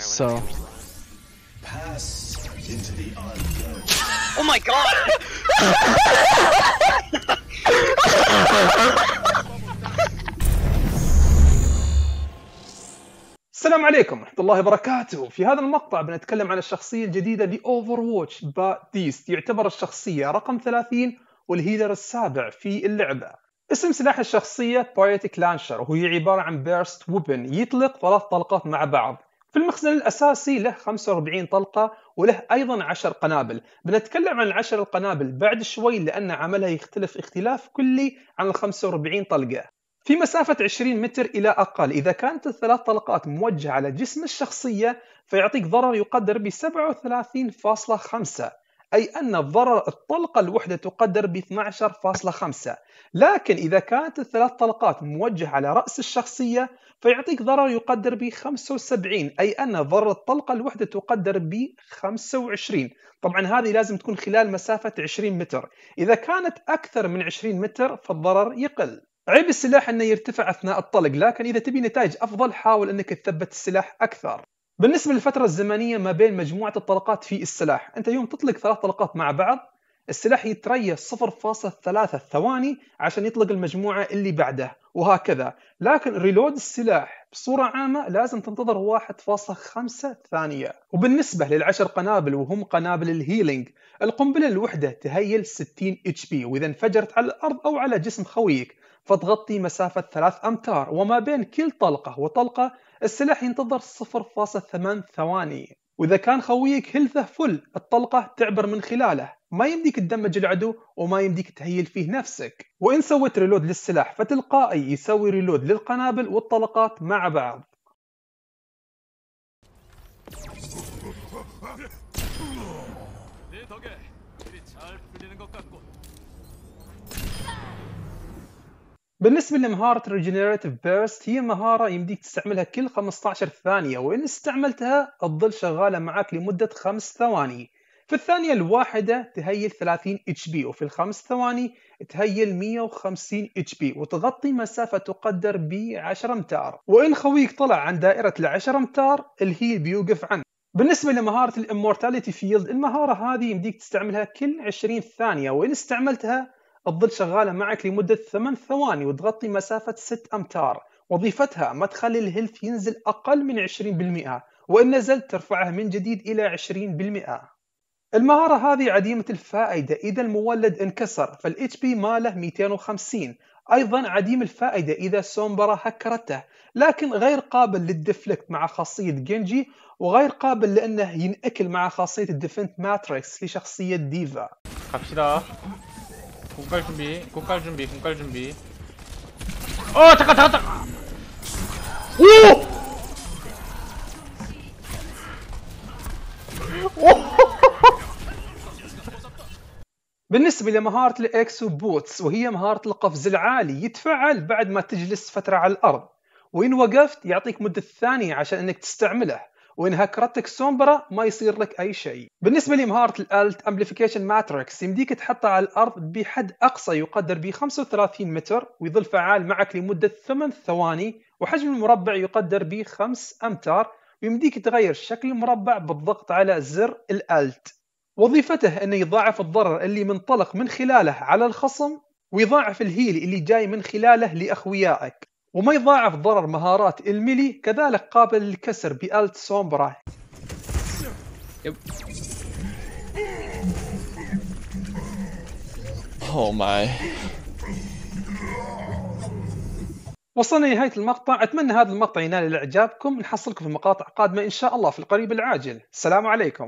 So. Pass into the unknown. Oh my god! السلام عليكم ورحمة الله وبركاته. في هذا المقطع بنتكلم عن الشخصية الجديدة لأوفر ووتش باتيست، يعتبر الشخصية رقم 30 والهيلر السابع في اللعبة. اسم سلاح الشخصية Project Launcher، وهي عبارة عن Burst Weapon يطلق 3 طلقات مع بعض. في المخزن الأساسي له 45 طلقة وله أيضا 10 قنابل. بنتكلم عن 10 القنابل بعد شوي لأن عملها يختلف اختلاف كلي عن ال 45 طلقة. في مسافة 20 متر إلى أقل، إذا كانت الثلاث طلقات موجهة على جسم الشخصية فيعطيك ضرر يقدر ب 37.5، أي أن الضرر الطلقة الوحدة تقدر ب 12.5. لكن إذا كانت الثلاث طلقات موجهة على رأس الشخصية فيعطيك ضرر يقدر ب 75، أي أن ضرر الطلقة الوحدة تقدر ب 25. طبعا هذه لازم تكون خلال مسافة 20 متر، إذا كانت أكثر من 20 متر فالضرر يقل. عيب السلاح انه يرتفع اثناء الطلق، لكن اذا تبي نتائج افضل حاول انك تثبت السلاح اكثر. بالنسبه للفتره الزمنيه ما بين مجموعه الطلقات في السلاح، انت يوم تطلق 3 طلقات مع بعض السلاح يتريث 0.3 ثواني عشان يطلق المجموعه اللي بعده وهكذا، لكن ريلود السلاح بصوره عامه لازم تنتظر 1.5 ثانيه. وبالنسبه للعشر قنابل وهم قنابل الهيلينج، القنبله الوحده تهيل 60 HP، واذا انفجرت على الارض او على جسم خويك فتغطي مسافة 3 أمتار، وما بين كل طلقة وطلقة السلاح ينتظر 0.8 ثواني، وإذا كان خويك هيلثه فل الطلقة تعبر من خلاله، ما يمديك تدمج العدو وما يمديك تهيل فيه نفسك. وإن سويت ريلود للسلاح فتلقائي يسوي ريلود للقنابل والطلقات مع بعض. بالنسبة لمهارة Regenerative Burst، هي مهارة يمديك تستعملها كل 15 ثانية، وإن استعملتها تظل شغالة معاك لمدة 5 ثواني. في الثانية الواحدة تهيل 30 HP، وفي ال5 ثواني تهيل 150 HP، وتغطي مسافة تقدر ب 10 أمتار، وإن خويك طلع عن دائرة ال 10 أمتار الهيل بيوقف عنه. بالنسبة لمهارة الإمورتاليتي فيلد، المهارة هذه يمديك تستعملها كل 20 ثانية، وإن استعملتها تظل شغالة معك لمدة 8 ثواني وتغطي مسافة 6 أمتار، وظيفتها ما تخلي الهيلث ينزل أقل من 20%، وإن نزل ترفعه من جديد إلى 20%. المهارة هذه عديمة الفائدة إذا المولد انكسر فالHP ماله 250، أيضا عديم الفائدة إذا سومبرا هكرته، لكن غير قابل للديفلكت مع خاصية جينجي، وغير قابل لأنه ينأكل مع خاصية الديفنت ماتريكس لشخصية ديفا. 공갈 준비, 공갈 준비, 공갈 준비. 어, 잠깐, 잠깐, 잠깐. 오! 오! بالنسبة لمهارة الإكسوبوتس، وهي مهارة القفز العالي، يتفعل بعد ما تجلس فترة على الأرض، وإن وقفت يعطيك مدة ثانية عشان إنك تستعمله، وإن هكرتك سومبرا ما يصير لك أي شيء. بالنسبة لمهارة الألت أمبليفيكيشن ماتريكس، يمديك تحطها على الأرض بحد أقصى يقدر ب 35 متر ويظل فعال معك لمدة 8 ثواني، وحجم المربع يقدر ب 5 أمتار، ويمديك تغير شكل المربع بالضغط على زر الألت. وظيفته أنه يضاعف الضرر اللي منطلق من خلاله على الخصم، ويضاعف الهيل اللي جاي من خلاله لأخويائك، وما يضاعف ضرر مهارات الميلي، كذلك قابل للكسر بألت سومبرا. وصلنا لنهاية المقطع، أتمنى هذا المقطع ينال إعجابكم، نحصلكم في مقاطع قادمة إن شاء الله في القريب العاجل. السلام عليكم.